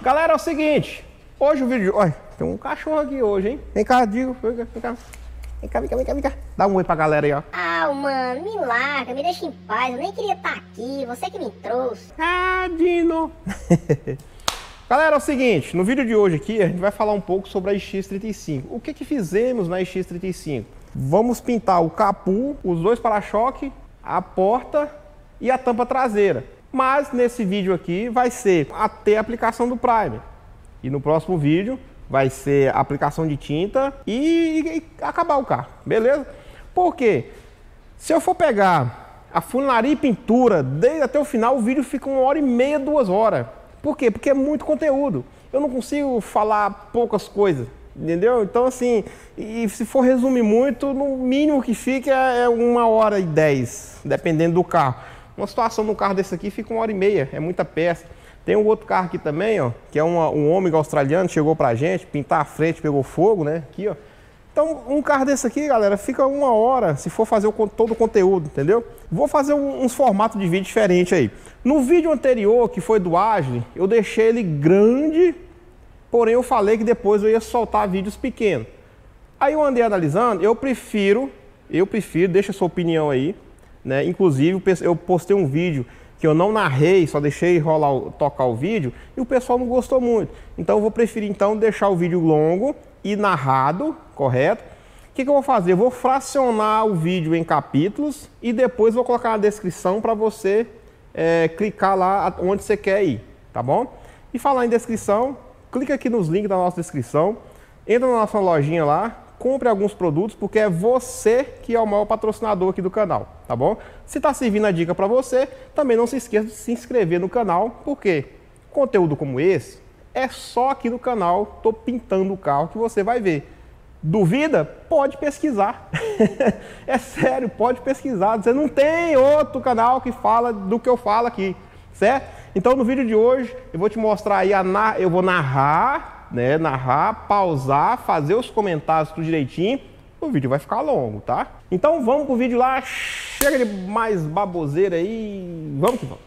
Galera, é o seguinte, hoje o vídeo... Olha, tem um cachorro aqui hoje, hein? Vem cá, digo, vem cá. Dá um oi pra galera aí, ó. Ah, mano, me larga, me deixa em paz, eu nem queria estar aqui, você que me trouxe. Ah, Dino. Galera, é o seguinte, no vídeo de hoje aqui, a gente vai falar um pouco sobre a X35. O que que fizemos na X35? Vamos pintar o capô, os dois para-choque, a porta e a tampa traseira. Mas nesse vídeo aqui vai ser até a aplicação do primer. E no próximo vídeo vai ser a aplicação de tinta e acabar o carro, beleza? Porque se eu for pegar a funilaria e pintura desde até o final, o vídeo fica 1h30, 2 horas. Por quê? Porque é muito conteúdo. Eu não consigo falar poucas coisas, entendeu? Então assim, e se for resumir muito, no mínimo que fica é 1h10, dependendo do carro. Uma situação de um carro desse aqui fica 1h30, é muita peça. Tem um outro carro aqui também, ó, que é um ômega australiano, chegou pra gente, pintar a frente, pegou fogo, né, aqui, ó. Então, um carro desse aqui, galera, fica 1 hora, se for fazer todo o conteúdo, entendeu? Vou fazer uns formatos de vídeo diferentes aí. No vídeo anterior, que foi do Agile, eu deixei ele grande, porém eu falei que depois eu ia soltar vídeos pequenos. Aí eu andei analisando, eu prefiro, deixa a sua opinião aí, né? Inclusive eu postei um vídeo que eu não narrei, só deixei rolar, tocar o vídeo, e o pessoal não gostou muito. Então eu vou preferir então deixar o vídeo longo e narrado, correto? O que que eu vou fazer? Eu vou fracionar o vídeo em capítulos e depois vou colocar na descrição para você clicar lá onde você quer ir, tá bom? E falar em descrição, clica aqui nos links da nossa descrição, entra na nossa lojinha lá, compre alguns produtos, porque é você que é o maior patrocinador aqui do canal, tá bom? Se tá servindo a dica para você, também não se esqueça de se inscrever no canal, porque conteúdo como esse é só aqui no canal Tô Pintando o Carro que você vai ver. Duvida? Pode pesquisar. É sério, pode pesquisar. Você não tem outro canal que fala do que eu falo aqui, certo? Então no vídeo de hoje eu vou te mostrar aí, eu vou narrar... Né, narrar, pausar, fazer os comentários tudo direitinho. O vídeo vai ficar longo, tá? Então vamos pro vídeo lá, chega de mais baboseira aí, vamos que vamos.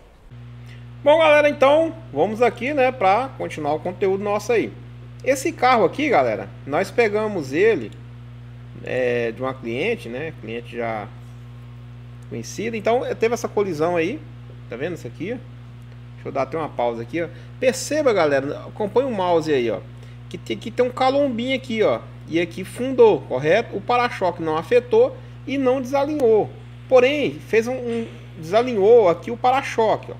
Bom galera, então vamos aqui, né, pra continuar o conteúdo nosso aí. Esse carro aqui, galera, nós pegamos ele de uma cliente, né, cliente já conhecida. Então teve essa colisão aí, tá vendo isso aqui, ó? Deixa eu dar até uma pausa aqui, ó. Perceba, galera, acompanha o mouse aí, ó, que tem um calombinho aqui, ó, e aqui fundou, correto? O para-choque não afetou e não desalinhou. Porém, fez desalinhou aqui o para-choque, ó.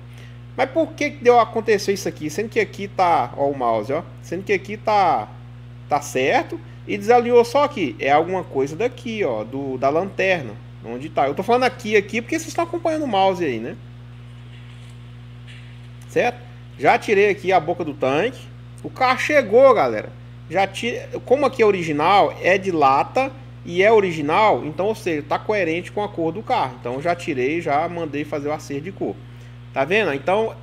Mas por que que aconteceu isso aqui? Sendo que aqui tá, ó, o mouse, ó, sendo que aqui tá certo e desalinhou só aqui. É alguma coisa daqui, ó, da lanterna, onde tá. Eu tô falando aqui porque vocês estão acompanhando o mouse aí, né? Certo? Já tirei aqui a boca do tanque. O carro chegou, galera. Já tira... Como aqui é original, é de lata e é original, então, ou seja, tá coerente com a cor do carro. Então já tirei, já mandei fazer o acerto de cor. Tá vendo? Então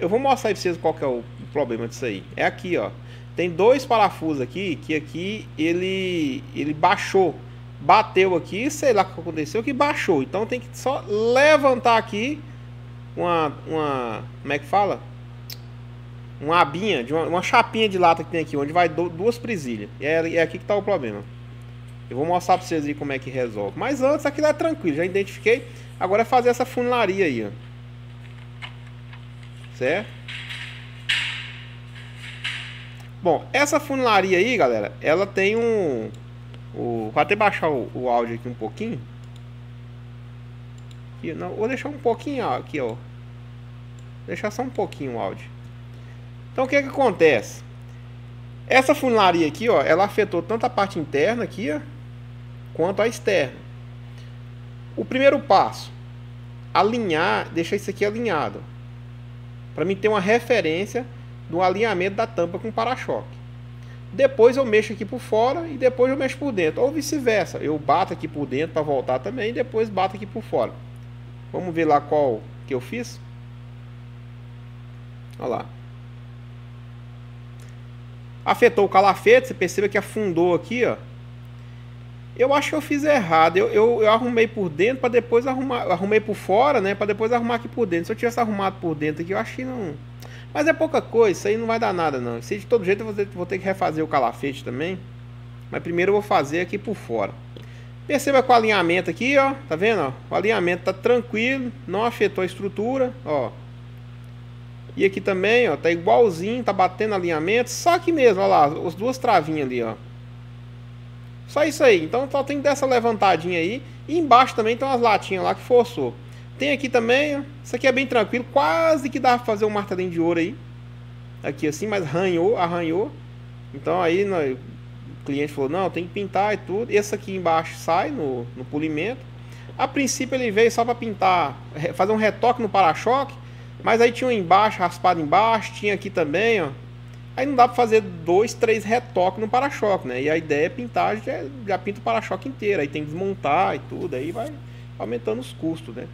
eu vou mostrar pra vocês qual que é o problema disso aí. É aqui, ó. Tem dois parafusos aqui, que aqui ele baixou. Bateu aqui, sei lá o que aconteceu, que baixou. Então tem que só levantar aqui como é que fala? Uma abinha, uma chapinha de lata que tem aqui, onde vai duas presilhas. É aqui que tá o problema. Eu vou mostrar pra vocês aí como é que resolve. Mas antes, aquilo é tranquilo, já identifiquei. Agora é fazer essa funilaria aí, ó. Certo? Bom, essa funilaria aí, galera, ela tem vou até baixar o áudio aqui um pouquinho. Não, vou deixar um pouquinho aqui, ó. Deixar só um pouquinho o áudio. Então o que é que acontece? Essa funilaria aqui, ó, ela afetou tanto a parte interna aqui, ó, quanto a externa. O primeiro passo, alinhar, deixar isso aqui alinhado, para mim ter uma referência do alinhamento da tampa com o para-choque. Depois eu mexo aqui por fora e depois eu mexo por dentro, ou vice-versa. Eu bato aqui por dentro para voltar também e depois bato aqui por fora. Vamos ver lá qual que eu fiz. Olha lá. Afetou o calafete, você percebe que afundou aqui, ó. Eu acho que eu fiz errado. Eu arrumei por dentro para depois arrumar. Arrumei por fora, né? Para depois arrumar aqui por dentro. Se eu tivesse arrumado por dentro aqui, eu acho que não. Mas é pouca coisa, isso aí não vai dar nada não. Isso aí, de todo jeito eu vou ter que refazer o calafete também. Mas primeiro eu vou fazer aqui por fora. Perceba que o alinhamento aqui, ó, tá vendo? Ó? O alinhamento tá tranquilo, não afetou a estrutura, ó. E aqui também, ó, tá igualzinho, tá batendo alinhamento. Só aqui mesmo, ó lá, as duas travinhas ali, ó. Só isso aí, então só tem que dar essa levantadinha aí. E embaixo também tem umas latinhas lá que forçou. Tem aqui também, ó, isso aqui é bem tranquilo. Quase que dá pra fazer um martelinho de ouro aí. Aqui assim, mas arranhou, arranhou. Então aí o cliente falou, não, tem que pintar e tudo. Esse aqui embaixo sai no polimento. A princípio ele veio só pra pintar, fazer um retoque no para-choque. Mas aí tinha um embaixo, raspado embaixo, tinha aqui também, ó. Aí não dá pra fazer 2, 3 retoques no para-choque, né? E a ideia é pintar, já pinta o para-choque inteiro. Aí tem que desmontar e tudo, aí vai aumentando os custos, né?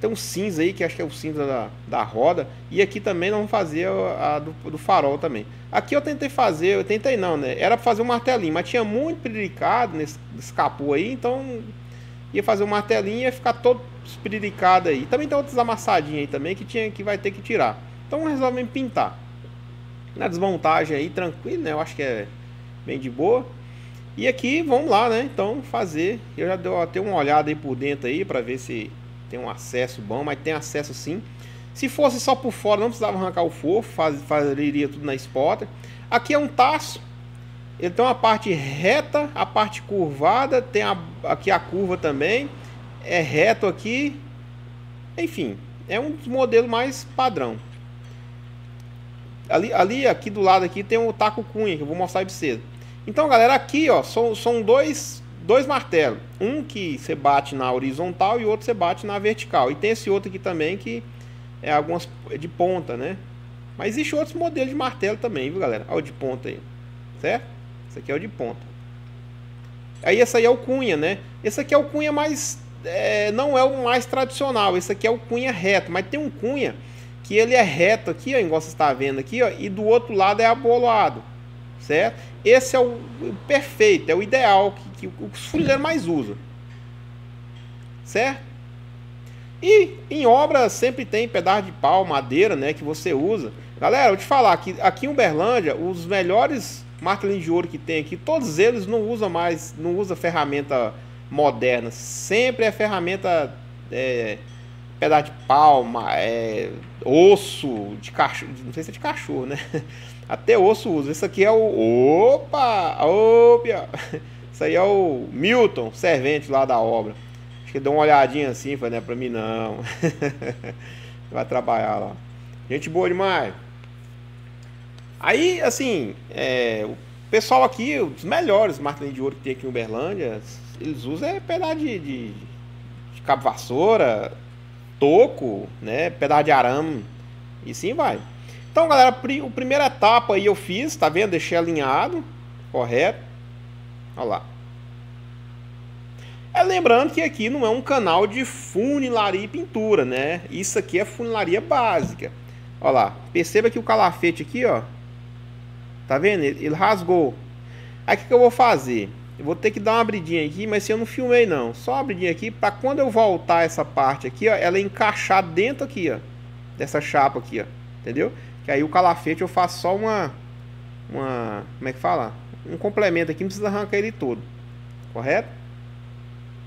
Tem um cinza aí, que acho que é o cinza da roda. E aqui também não vamos fazer a do farol também. Aqui eu tentei fazer, eu tentei não, né? Era pra fazer um martelinho, mas tinha muito piriricado nesse capô aí. Então ia fazer um martelinho e ia ficar todo piriricado aí. Também tem outros amassadinhos aí também que vai ter que tirar. Então resolvemos pintar. Na desmontagem aí, tranquilo, né? Eu acho que é bem de boa. E aqui, vamos lá, né? Então, fazer. Eu já dei até uma olhada aí por dentro aí, pra ver se tem um acesso bom. Mas tem acesso sim. Se fosse só por fora, não precisava arrancar o fofo. Faria tudo na Spotter. Aqui é um taço. Ele tem uma parte reta, a parte curvada. Tem aqui a curva também. É reto aqui. Enfim, é um dos modelos mais padrão. Aqui do lado aqui tem o taco cunha, que eu vou mostrar aí pra vocês. Então, galera, aqui, ó, são dois martelos. Um que você bate na horizontal e outro você bate na vertical. E tem esse outro aqui também, que é algumas de ponta, né? Mas existe outros modelos de martelo também, viu, galera? Olha o de ponta aí, certo? Esse aqui é o de ponta. Aí esse aí é o cunha, né? Esse aqui é o cunha mais... não é o mais tradicional. Esse aqui é o cunha reto, mas tem um cunha que ele é reto aqui, ó, igual você está vendo aqui, ó, e do outro lado é aboloado, certo? Esse é o perfeito, é o ideal que os fuleiros mais usam, certo? E em obra sempre tem pedaço de pau, madeira, né, que você usa. Galera, eu te falar que aqui em Uberlândia, os melhores martelinhos de ouro que tem aqui, todos eles não usam mais, não usa ferramenta moderna, sempre é ferramenta... pedaço de palma, osso de cachorro, não sei se é de cachorro, né? Até osso usa. Esse aqui é o... Opa! Opa! Isso aí é o Milton, servente lá da obra. Acho que deu uma olhadinha assim, falei, não é pra mim não. Vai trabalhar lá. Gente boa demais. Aí, assim, o pessoal aqui, os melhores martelinhos de ouro que tem aqui em Uberlândia, eles usam pedaço de cabo vassoura, toco, né, pedaço de arame e sim vai. Então, galera, a primeira etapa aí eu fiz, tá vendo? Deixei alinhado, correto. Olha lá. Lembrando que aqui não é um canal de funilaria e pintura, né? Isso aqui é funilaria básica. Olha lá, perceba que o calafete aqui, ó, tá vendo? Ele rasgou. Aí o que eu vou fazer? Eu vou ter que dar uma abridinha aqui, mas eu não filmei não. Só uma abridinha aqui para quando eu voltar essa parte aqui, ó, ela encaixar dentro aqui, ó, dessa chapa aqui, ó. Entendeu? Que aí o calafete eu faço só uma como é que fala? Um complemento aqui, não precisa arrancar ele todo. Correto?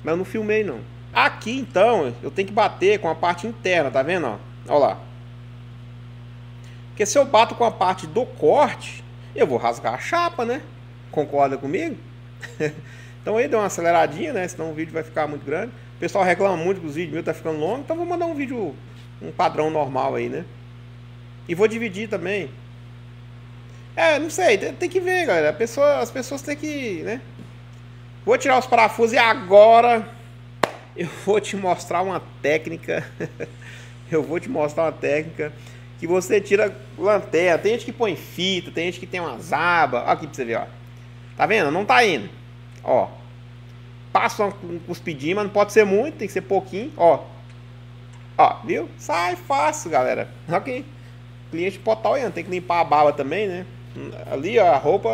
Mas eu não filmei não. Aqui então, eu tenho que bater com a parte interna, tá vendo, ó? Olha lá. Porque se eu bato com a parte do corte, eu vou rasgar a chapa, né? Concorda comigo? Então aí deu uma aceleradinha, né? Senão o vídeo vai ficar muito grande. O pessoal reclama muito que os vídeos meus tá ficando longos. Então vou mandar um vídeo, um padrão normal aí, né? E vou dividir também. Não sei, tem que ver, galera. As pessoas tem que, né? Vou tirar os parafusos e agora eu vou te mostrar uma técnica. Eu vou te mostrar uma técnica que você tira lanterna. Tem gente que põe fita, tem gente que tem umas abas. Aqui pra você ver, ó. Tá vendo? Não tá indo. Ó. Passa um cuspidinho, mas não pode ser muito, tem que ser pouquinho. Ó. Ó, viu? Sai fácil, galera. Ok. O cliente pode tá olhando, tem que limpar a baba também, né? Ali, ó, a roupa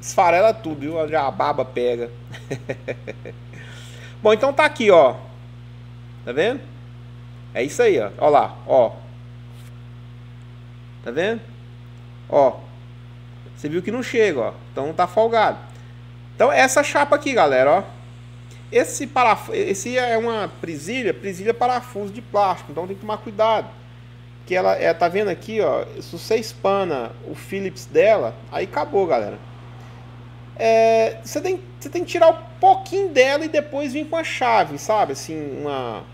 desfarela tudo, viu? Já a baba pega. Bom, então tá aqui, ó. Tá vendo? É isso aí, ó. Ó lá, ó. Tá vendo? Ó, você viu que não chega, ó. Então tá folgado. Então essa chapa aqui, galera, ó. Esse parafuso, esse é uma presilha parafuso de plástico, então tem que tomar cuidado. Que ela é, tá vendo aqui, ó, se você espana o Phillips dela, aí acabou, galera. É, você tem que tirar um pouquinho dela e depois vir com a chave, sabe? Assim, uma...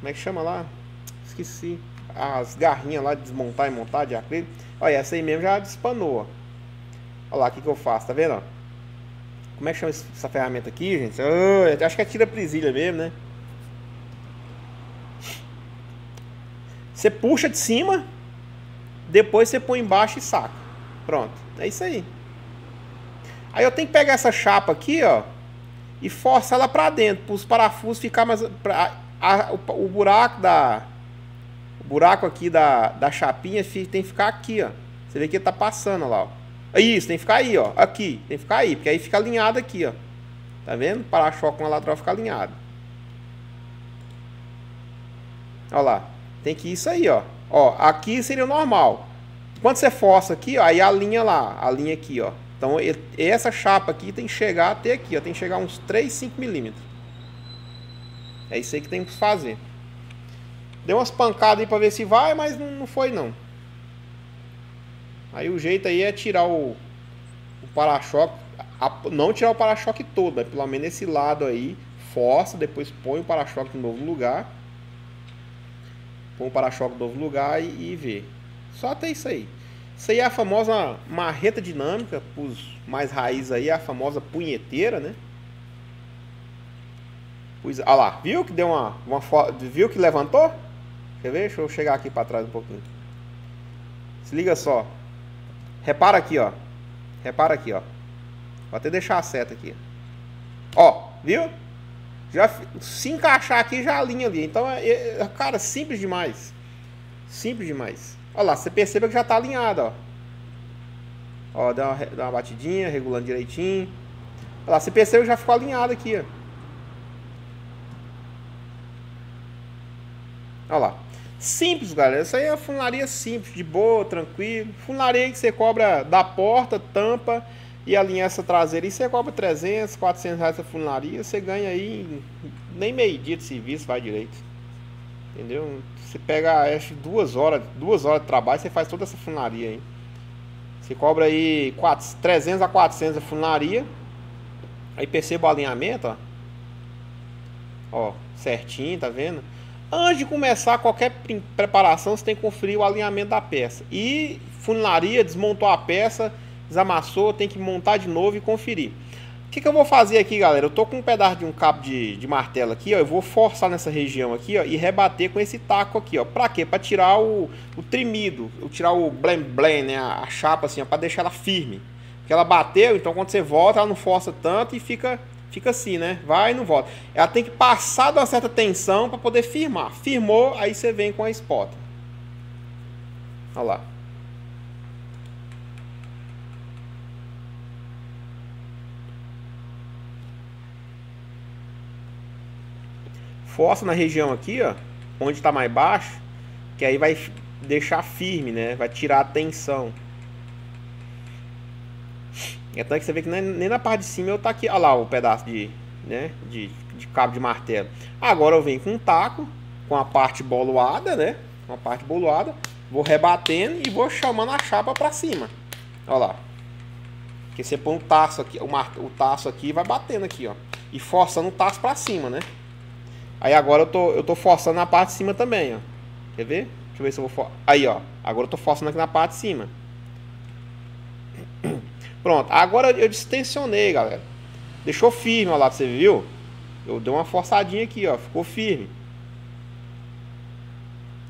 Como é que chama lá? Esqueci. As garrinhas lá de desmontar e montar de acrílico. Olha, essa aí mesmo já despanou, ó. Olha lá o que que eu faço, tá vendo, ó? Como é que chama essa ferramenta aqui, gente? Oh, acho que é tira-presilha mesmo, né? Você puxa de cima, depois você põe embaixo e saca. Pronto, é isso aí. Aí eu tenho que pegar essa chapa aqui, ó, e forçar ela pra dentro, para os parafusos ficar mais... O buraco aqui da chapinha tem que ficar aqui, ó. Você vê que ele tá passando, ó lá, ó. Isso, tem que ficar aí, ó. Aqui, tem que ficar aí, porque aí fica alinhado aqui, ó. Tá vendo? O para-choque com a lateral fica alinhado. Ó lá. Tem que ir isso aí, ó. Ó, aqui seria o normal. Quando você força aqui, ó, aí alinha lá, alinha aqui, ó. Então, essa chapa aqui tem que chegar até aqui, ó. Tem que chegar uns 3, 5 milímetros. É isso aí que tem que fazer. Deu umas pancadas aí pra ver se vai, mas não foi, não. Aí o jeito aí é tirar o para-choque. Não tirar o para-choque todo, né? Pelo menos esse lado aí. Força, depois põe o para-choque no novo lugar. Põe o para-choque no novo lugar e vê. Só até isso aí. Isso aí é a famosa marreta dinâmica, para os mais raízes aí, a famosa punheteira, né? Pois, olha lá, viu que deu viu que levantou? Quer ver? Deixa eu chegar aqui para trás um pouquinho. Se liga só. Repara aqui, ó. Repara aqui, ó. Vou até deixar a seta aqui. Ó, viu? Já, se encaixar aqui, já alinha ali. Então, cara, simples demais. Simples demais. Olha lá, você perceba que já tá alinhado, ó. Ó, dá uma batidinha, regulando direitinho. Olha lá, você percebe que já ficou alinhado aqui, ó. Olha lá. Simples, galera. Isso aí é uma funilaria simples, de boa, tranquilo. Funilaria que você cobra da porta, tampa e a linhaça traseira. E você cobra 300, 400 reais da funilaria. Você ganha aí nem meio dia de serviço, vai direito. Entendeu? Você pega, acho, duas horas de trabalho, você faz toda essa funilaria aí. Você cobra aí 300 a 400 a funilaria. Aí perceba o alinhamento, ó. Ó, certinho, tá vendo? Antes de começar qualquer preparação, você tem que conferir o alinhamento da peça. E funilaria, desmontou a peça, desamassou, tem que montar de novo e conferir. O que que eu vou fazer aqui, galera? Eu tô com um pedaço de um cabo de martelo aqui, ó. Eu vou forçar nessa região aqui, ó, e rebater com esse taco aqui, ó. Pra quê? Pra tirar o tremido, tirar o blém-blém, né? A chapa, assim, ó, pra deixar ela firme. Porque ela bateu, então quando você volta, ela não força tanto e fica assim, né? Vai e não volta. Ela tem que passar de uma certa tensão pra poder firmar. Firmou, aí você vem com a spotter. Olha lá. Força na região aqui, ó, onde tá mais baixo, que aí vai deixar firme, né? Vai tirar a tensão. É tanto que você vê que nem na parte de cima eu tá aqui, olha lá o pedaço de cabo de martelo. Agora eu venho com um taco, com a parte boloada, né? Com a parte boloada, vou rebatendo e vou chamando a chapa pra cima. Olha lá. Porque você põe um taço aqui, o taço aqui vai batendo aqui, ó. E forçando o taço pra cima, né? Aí agora eu tô forçando na parte de cima também, ó. Quer ver? Deixa eu ver se eu vou forçar. Aí, ó. Agora eu tô forçando aqui na parte de cima. Pronto. Agora eu distensionei, galera. Deixou firme, ó lá. Você viu? Eu dei uma forçadinha aqui, ó. Ficou firme.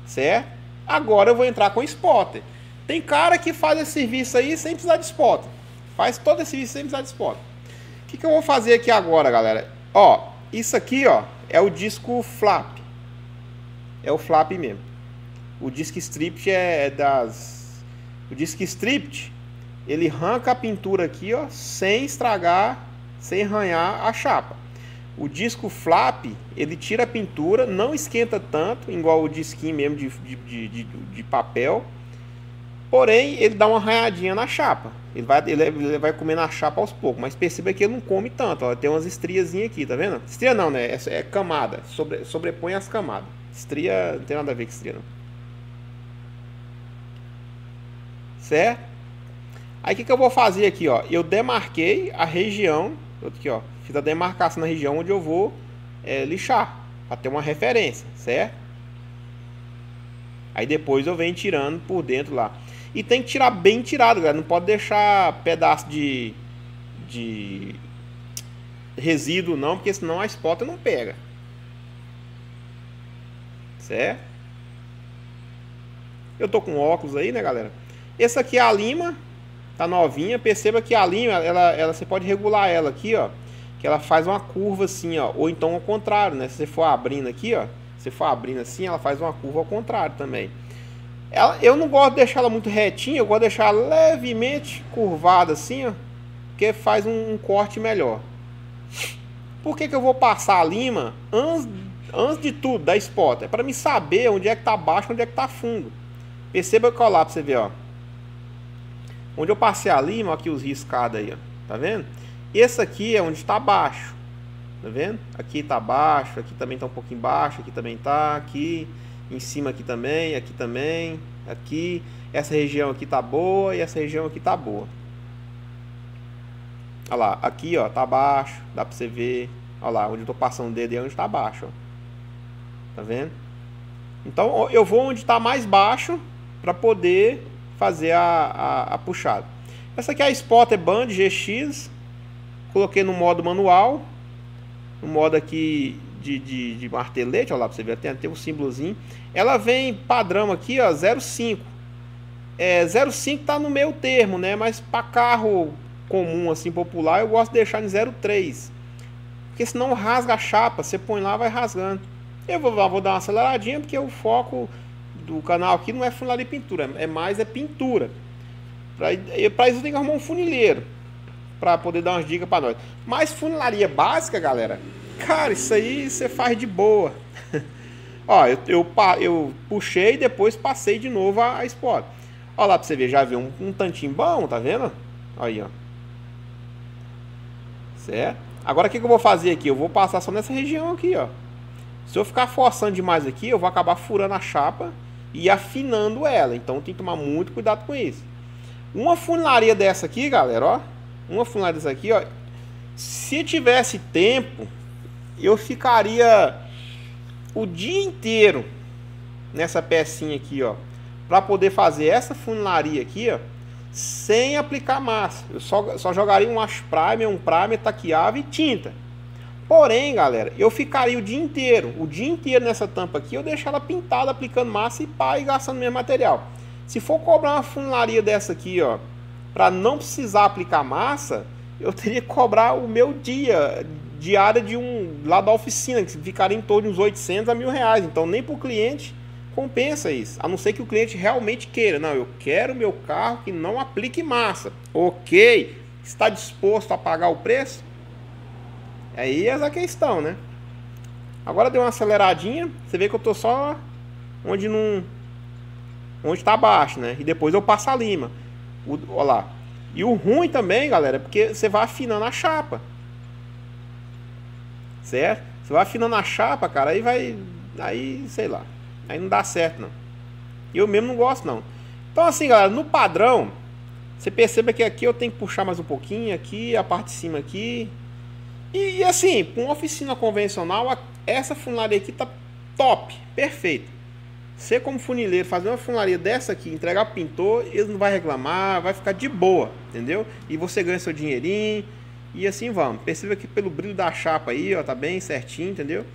Certo? Agora eu vou entrar com spotter. Tem cara que faz esse serviço aí sem precisar de spotter. Faz todo esse serviço sem precisar de spotter. O que que eu vou fazer aqui agora, galera? Ó. Isso aqui, ó. É o disco flap. É o flap mesmo. O disco stripped é das... O disco stripped, ele arranca a pintura aqui, ó, sem estragar, sem arranhar a chapa. O disco flap, ele tira a pintura, não esquenta tanto, igual o disquinho mesmo de papel. Porém, ele dá uma arranhadinha na chapa. Ele vai comer na chapa aos poucos. Mas perceba que ele não come tanto. Ó. Tem umas estriazinhas aqui, tá vendo? Estria não, né? É camada. Sobrepõe as camadas. Estria não tem nada a ver com estria, não. Certo? Aí o que eu vou fazer aqui, ó? Eu demarquei a região. Aqui, ó. Fiz a demarcação na região onde eu vou lixar. Pra ter uma referência, certo? Aí depois eu venho tirando por dentro lá. E tem que tirar bem tirado, galera. Não pode deixar pedaço de resíduo não, porque senão a spotter não pega. Certo? Eu tô com óculos aí, né, galera? Essa aqui é a lima, tá novinha. Perceba que a lima, ela você pode regular ela aqui, ó. Que ela faz uma curva assim, ó. Ou então ao contrário, né? Se você for abrindo aqui, ó. Se você for abrindo assim, ela faz uma curva ao contrário também. Eu não gosto de deixar ela muito retinha, eu gosto de deixar ela levemente curvada assim, ó, porque faz um corte melhor. Por que eu vou passar a lima antes de tudo da spotter? É para me saber onde é que tá baixo, onde é que tá fundo. Perceba que, ó, lá para você ver, ó. Onde eu passei a lima, ó, aqui os riscados aí, ó. Tá vendo? Esse aqui é onde tá baixo. Tá vendo? Aqui tá baixo, aqui também tá um pouquinho baixo, aqui também tá, aqui em cima, aqui também, aqui também, aqui. Essa região aqui tá boa e essa região aqui tá boa. Olha lá, aqui, ó, tá baixo, dá pra você ver. Olha lá, onde eu tô passando o dedo é onde tá baixo, ó. Tá vendo? Então eu vou onde tá mais baixo pra poder fazer a puxada. Essa aqui é a Spotter Band GX. Coloquei no modo manual. No modo aqui de martelete, olha lá pra você ver, tem um símbolozinho. Ela vem padrão aqui, ó, 0,5. 0,5 tá no meio termo, né? Mas para carro comum, assim, popular, eu gosto de deixar em 0,3. Porque senão rasga a chapa, você põe lá, vai rasgando. Eu vou dar uma aceleradinha, porque o foco do canal aqui não é funilaria e pintura, é mais pintura. Para isso eu tenho que arrumar um funileiro. Pra poder dar umas dicas pra nós. Mas funilaria básica, galera, cara, isso aí você faz de boa. Ó, eu puxei e depois passei de novo a spotter. Ó lá pra você ver, já viu um tantinho bom, tá vendo? Aí, ó. Certo? Agora o que eu vou fazer aqui? Eu vou passar só nessa região aqui, ó. Se eu ficar forçando demais aqui, eu vou acabar furando a chapa e afinando ela. Então tem que tomar muito cuidado com isso. Uma funilaria dessa aqui, galera, ó. Uma funilaria dessa aqui, ó. Se tivesse tempo, eu ficaria o dia inteiro nessa pecinha aqui, ó, para poder fazer essa funilaria aqui, ó, sem aplicar massa. Eu só jogaria um ash primer, taqueava e tinta. Porém, galera, eu ficaria o dia inteiro nessa tampa aqui, eu deixar ela pintada, aplicando massa e pá, e gastando meu material. Se for cobrar uma funilaria dessa aqui, ó, para não precisar aplicar massa, eu teria que cobrar o meu diária lá da oficina, que ficaria em torno de uns 800 a R$1.000. Então nem para o cliente compensa isso, a não ser que o cliente realmente queira. Não, eu quero meu carro que não aplique massa. Ok, está disposto a pagar o preço? Aí é a questão, né? Agora deu uma aceleradinha, você vê que eu estou só onde está baixo, né? E depois eu passo a lima. Olha lá. E o ruim também, galera, é porque você vai afinando a chapa. Certo? Você vai afinando a chapa, cara, aí sei lá, aí não dá certo não. Eu mesmo não gosto não. Então assim, galera, no padrão, você perceba que aqui eu tenho que puxar mais um pouquinho, aqui, a parte de cima aqui. E assim, com uma oficina convencional, essa funilaria aqui tá top, perfeito. Você como funileiro fazer uma funilaria dessa aqui, entregar pro pintor, eles não vai reclamar, vai ficar de boa, entendeu? E você ganha seu dinheirinho e assim vamos. Perceba que pelo brilho da chapa aí, ó, tá bem certinho, entendeu?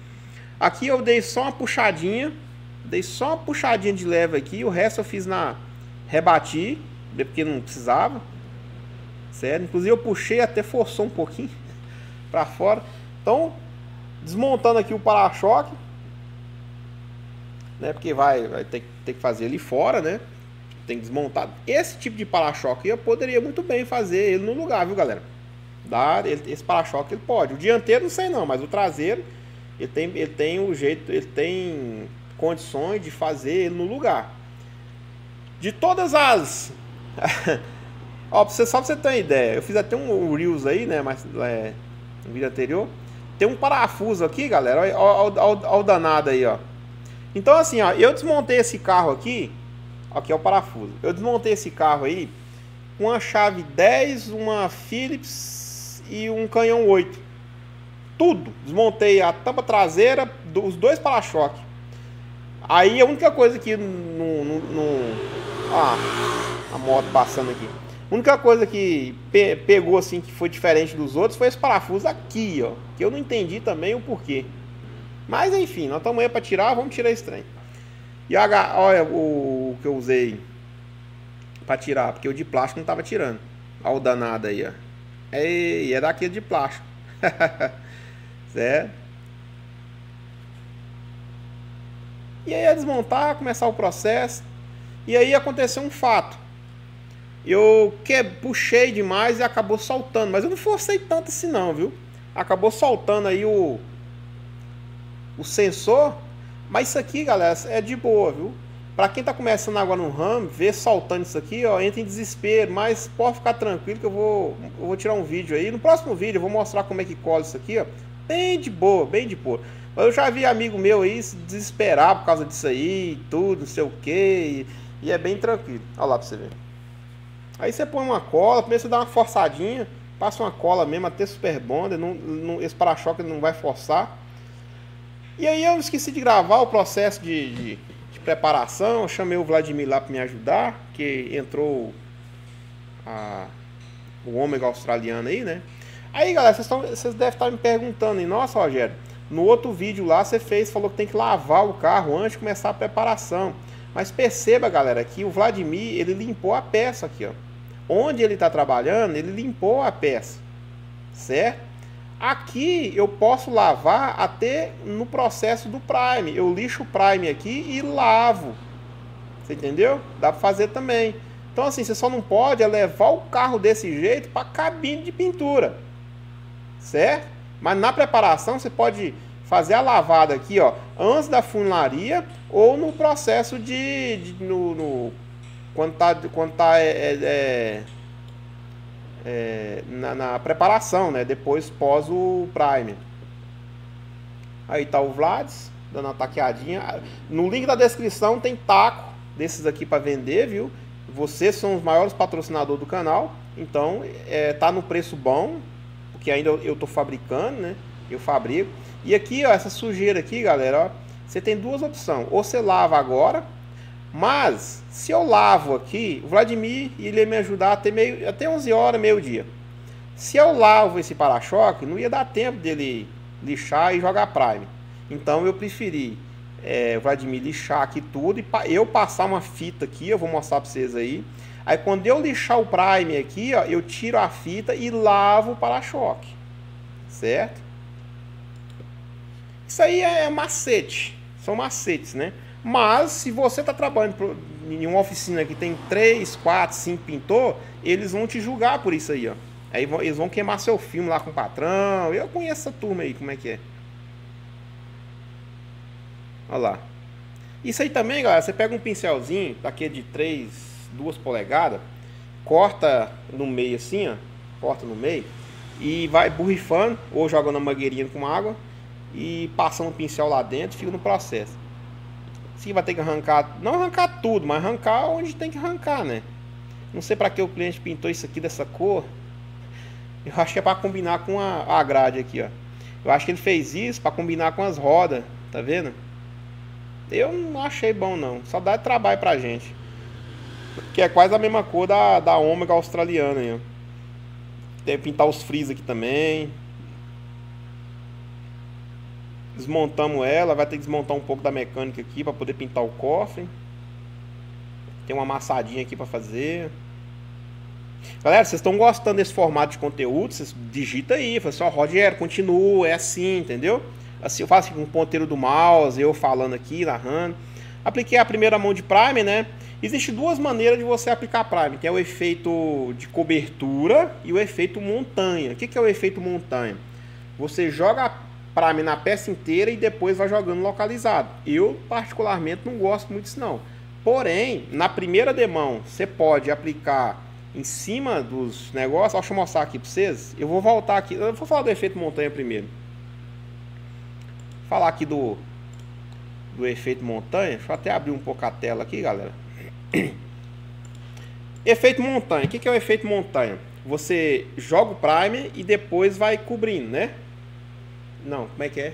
Aqui eu dei só uma puxadinha, de leve aqui, o resto eu fiz rebati, porque não precisava, certo? Inclusive eu puxei até forçou um pouquinho para fora. Então, desmontando aqui o para-choque, né, porque vai ter que fazer ali fora, né? Tem que desmontar. Esse tipo de para-choque eu poderia muito bem fazer ele no lugar, viu, galera? Esse para-choque ele pode. O dianteiro não sei não, mas o traseiro ele tem condições de fazer ele no lugar. de todas as... Ó, só pra você ter uma ideia, eu fiz até um Reels aí, né, mas no vídeo anterior. Tem um parafuso aqui, galera, olha o danado aí, ó. Então assim, ó, eu desmontei esse carro aqui, aqui é o parafuso. Eu desmontei esse carro aí com uma chave 10, uma Phillips e um canhão 8. Tudo, desmontei a tampa traseira, os dois para-choques. Aí a única coisa que a moto passando aqui. A única coisa que pegou assim, que foi diferente dos outros, foi esse parafuso aqui, ó, que eu não entendi também o porquê. Mas enfim, nós estamos aí para tirar, vamos tirar esse trem. E olha o que eu usei para tirar, porque o de plástico não tava tirando. Olha o danado aí, ó. É daquele de plástico. Certo? E aí a desmontar, começar o processo. E aí aconteceu um fato. Eu puxei demais e acabou soltando. Mas eu não forcei tanto assim não, viu? Acabou soltando aí o sensor. Mas isso aqui, galera, é de boa, viu? Pra quem tá começando agora no ramo, ver soltando isso aqui, ó, entra em desespero. Mas pode ficar tranquilo que eu vou tirar um vídeo aí. No próximo vídeo eu vou mostrar como é que cola isso aqui, ó. Bem de boa, bem de boa. Eu já vi amigo meu aí se desesperar por causa disso aí, tudo, não sei o que. E é bem tranquilo. Olha lá pra você ver. Aí você põe uma cola, primeiro você dá uma forçadinha, passa uma cola mesmo até super bonder, esse para-choque não vai forçar. E aí eu esqueci de gravar o processo de preparação, eu chamei o Vladimir lá para me ajudar, que entrou o ômega australiano aí, né? Aí galera, vocês devem estar me perguntando, e nossa Rogério, no outro vídeo lá você falou que tem que lavar o carro antes de começar a preparação. Mas perceba, galera, que o Vladimir, ele limpou a peça aqui, ó. Onde ele está trabalhando, ele limpou a peça, certo? Aqui eu posso lavar até no processo do prime. Eu lixo o prime aqui e lavo. Você entendeu? Dá para fazer também. Então assim, você só não pode levar o carro desse jeito para a cabine de pintura, certo? Mas na preparação você pode fazer a lavada aqui, ó, antes da funilaria ou no processo quando tá na preparação, né? Depois pós o prime. Aí tá o Vlads dando uma taqueadinha. No link da descrição tem taco desses aqui para vender, viu? Vocês são os maiores patrocinadores do canal, então tá no preço bom, porque ainda eu tô fabricando, né? Eu fabrico. E aqui, ó, essa sujeira aqui, galera, ó, você tem duas opções. Ou você lava agora, mas se eu lavo aqui, o Vladimir ele ia me ajudar até 11 horas, meio-dia. Se eu lavo esse para-choque, não ia dar tempo dele lixar e jogar prime. Então eu preferi o Vladimir lixar aqui tudo e eu passar uma fita aqui, eu vou mostrar para vocês aí. Aí quando eu lixar o prime aqui, ó, eu tiro a fita e lavo o para-choque, certo? Isso aí é macete, são macetes, né? Mas se você está trabalhando em uma oficina que tem 3, 4, 5 pintor, eles vão te julgar por isso aí, ó. Aí eles vão queimar seu filme lá com o patrão. Eu conheço essa turma aí, como é que é. Olha lá. Isso aí também, galera, você pega um pincelzinho daquele de 3, 2 polegadas, corta no meio assim, ó. Corta no meio e vai borrifando ou joga na mangueirinha com água. E passando o pincel lá dentro, fica no processo. Você vai ter que arrancar, não arrancar tudo, mas arrancar onde tem que arrancar, né? Não sei para que o cliente pintou isso aqui dessa cor. Eu acho que é para combinar com a grade aqui, ó. Eu acho que ele fez isso para combinar com as rodas, tá vendo? Eu não achei bom não, só dá trabalho pra gente. Que é quase a mesma cor da ômega australiana aí, ó. Tem que pintar os fris aqui também. Desmontamos ela, vai ter que desmontar um pouco da mecânica aqui para poder pintar o cofre. Tem uma amassadinha aqui para fazer. Galera, vocês estão gostando desse formato de conteúdo? Vocês digita aí, fala assim, ó, Rogério, continua, é assim, entendeu? Assim, eu faço com um ponteiro do mouse, eu falando aqui, narrando. Apliquei a primeira mão de prime, né? Existem duas maneiras de você aplicar prime, que é o efeito de cobertura e o efeito montanha. O que é o efeito montanha? Você joga a prime na peça inteira e depois vai jogando localizado. Eu particularmente não gosto muito disso não. Porém, na primeira demão, você pode aplicar em cima dos negócios. Deixa eu mostrar aqui para vocês. Eu vou voltar aqui. Eu vou falar do efeito montanha primeiro. Falar aqui do efeito montanha. Deixa eu até abrir um pouco a tela aqui, galera. Efeito montanha. O que é o efeito montanha? Você joga o primer e depois vai cobrindo, né? Não, como é que é?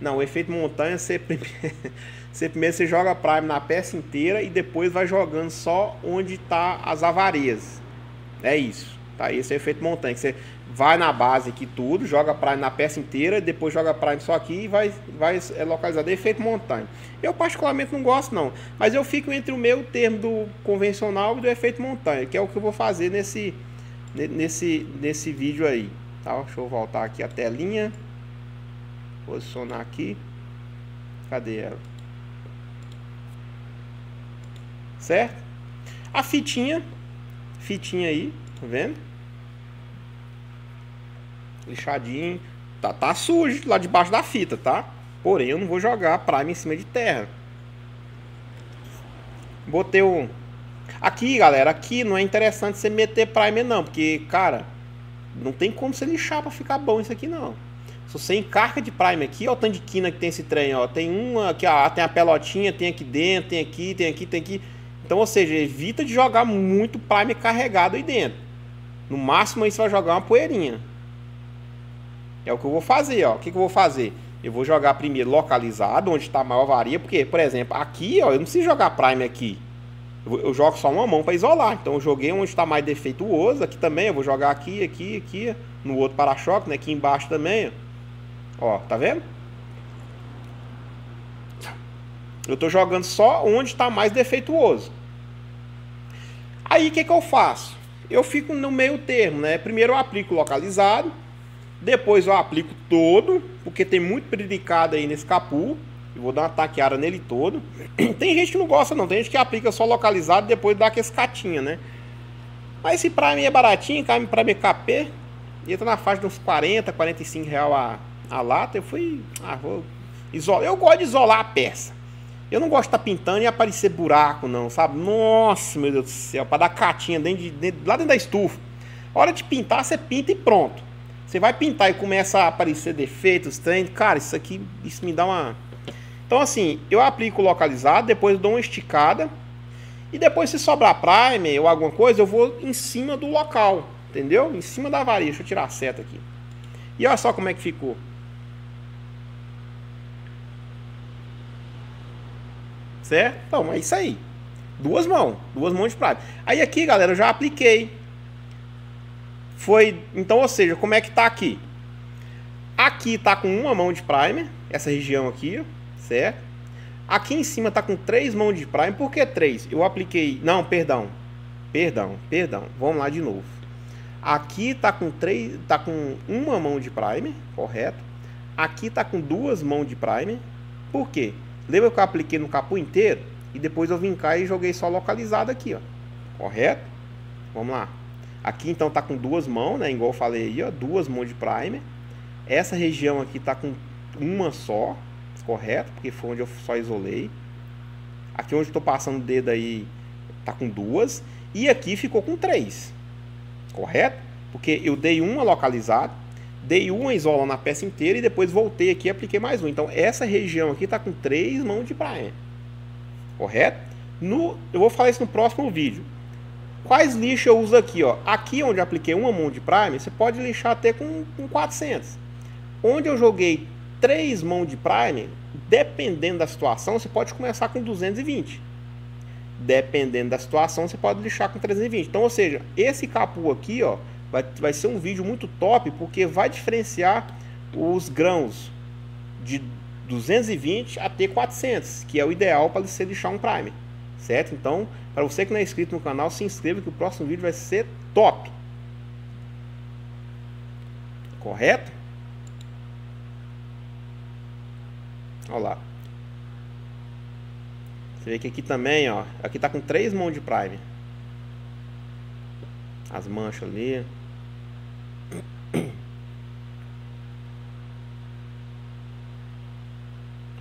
Não, o efeito montanha, você primeiro joga prime na peça inteira e depois vai jogando só onde tá as avarias. É isso, tá? Esse é o efeito montanha, que você vai na base aqui tudo, joga prime na peça inteira, depois joga prime só aqui e vai localizado. É efeito montanha. Eu particularmente não gosto não, mas eu fico entre o meio termo do convencional e do efeito montanha, que é o que eu vou fazer nesse vídeo aí, tá? Deixa eu voltar aqui a telinha. Posicionar aqui. Cadê ela? Certo? A fitinha. Fitinha aí. Tá vendo? Lixadinho. Tá sujo lá debaixo da fita, tá? Porém, eu não vou jogar prime em cima de terra. Botei um... Aqui, galera. Aqui não é interessante você meter prime não. Porque, cara, não tem como você lixar pra ficar bom isso aqui não. Se você encarca de prime aqui, ó, o tanto de quina que tem esse trem, ó. Tem uma aqui, ó, tem a pelotinha, tem aqui dentro, tem aqui, tem aqui, tem aqui. Então, ou seja, evita de jogar muito prime carregado aí dentro. No máximo aí você vai jogar uma poeirinha. É o que eu vou fazer, ó. O que eu vou fazer? Eu vou jogar primeiro localizado, onde está a maior varia, porque, por exemplo, aqui, ó, eu não preciso jogar prime aqui. Eu jogo só uma mão para isolar. Então, eu joguei onde está mais defeituoso. Aqui também, eu vou jogar aqui, aqui, aqui. No outro para-choque, né? Aqui embaixo também, ó. Ó, tá vendo? Eu tô jogando só onde tá mais defeituoso. Aí, o que que eu faço? Eu fico no meio termo, né? Primeiro eu aplico localizado. Depois eu aplico todo. Porque tem muito predicado aí nesse capu. Eu vou dar uma taqueada nele todo. Tem gente que não gosta não. Tem gente que aplica só localizado e depois dá aqueles catinha, né? Mas se pra mim é baratinho, pra mim KP, entra na faixa de uns 40, 45 reais a lata. Eu fui... Ah, vou isolar. Eu gosto de isolar a peça. Eu não gosto de estar pintando e aparecer buraco, não, sabe? Nossa, meu Deus do céu. Para dar catinha lá dentro da estufa. A hora de pintar, você pinta e pronto. Você vai pintar e começa a aparecer defeitos, treinos. Cara, isso aqui... Isso me dá uma... Então, assim, eu aplico localizado. Depois eu dou uma esticada. E depois, se sobrar primer ou alguma coisa, eu vou em cima do local. Entendeu? Em cima da varia. Deixa eu tirar a seta aqui. E olha só como é que ficou. Certo? Então, é isso aí. Duas mãos de prime. Aí aqui, galera, eu já apliquei. Foi, então, ou seja, como é que tá aqui? Aqui tá com uma mão de prime, essa região aqui, ó, certo? Aqui em cima tá com 3 mãos de prime. Por que 3? Eu apliquei, não, perdão. Vamos lá de novo. Aqui tá com 3, tá com uma mão de prime, correto? Aqui tá com 2 mãos de prime. Por quê? Lembra que eu apliquei no capô inteiro? E depois eu vim cá e joguei só localizado aqui, ó. Correto? Vamos lá. Aqui então tá com 2 mãos, né? Igual eu falei aí, ó. 2 mãos de primer. Essa região aqui tá com uma só. Correto? Porque foi onde eu só isolei. Aqui onde eu tô passando o dedo aí tá com 2. E aqui ficou com 3. Correto? Porque eu dei uma localizada. Dei uma isola na peça inteira e depois voltei aqui e apliquei mais um. Então, essa região aqui está com 3 mãos de prime. Correto? Eu vou falar isso no próximo vídeo. Quais lixos eu uso aqui? Ó? Aqui onde eu apliquei uma mão de prime, você pode lixar até com 400. Onde eu joguei 3 mãos de prime, dependendo da situação, você pode começar com 220. Dependendo da situação, você pode lixar com 320. Então, ou seja, esse capu aqui, ó, vai ser um vídeo muito top, porque vai diferenciar os grãos de 220 até 400, que é o ideal para você lixar um prime, certo? Então, para você que não é inscrito no canal, se inscreva que o próximo vídeo vai ser top. Correto? Olha lá. Você vê que aqui também, ó, aqui tá com 3 mãos de prime. As manchas ali.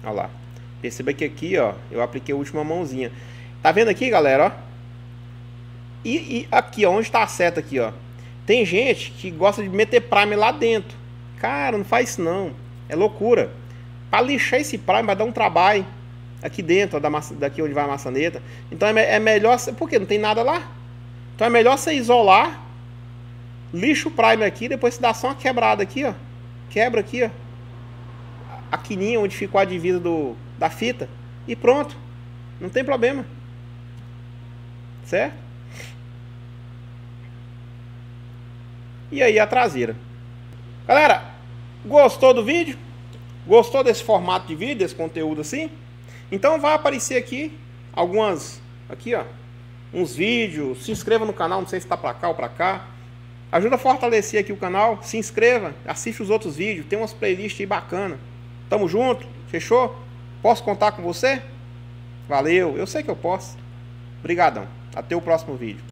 Olha lá. Perceba que aqui, ó, eu apliquei a última mãozinha. Tá vendo aqui, galera, ó? E aqui, ó, onde tá a seta aqui, ó? Tem gente que gosta de meter prime lá dentro. Cara, não faz isso não. É loucura. Para lixar esse prime vai dar um trabalho. Aqui dentro, ó, daqui onde vai a maçaneta. Então é melhor... Porque não tem nada lá. Então é melhor você isolar. Lixa o prime aqui. Depois você dá só uma quebrada aqui, ó. Quebra aqui, ó. A quininha onde ficou a divisa da fita. E pronto. Não tem problema. Certo? E aí a traseira. Galera, gostou do vídeo? Gostou desse formato de vídeo, desse conteúdo assim? Então vai aparecer aqui algumas, aqui ó, uns vídeos. Se inscreva no canal, não sei se tá pra cá ou pra cá. Ajuda a fortalecer aqui o canal. Se inscreva, assiste os outros vídeos. Tem umas playlists aí bacanas. Tamo junto, fechou? Posso contar com você? Valeu, eu sei que eu posso. Obrigadão, até o próximo vídeo.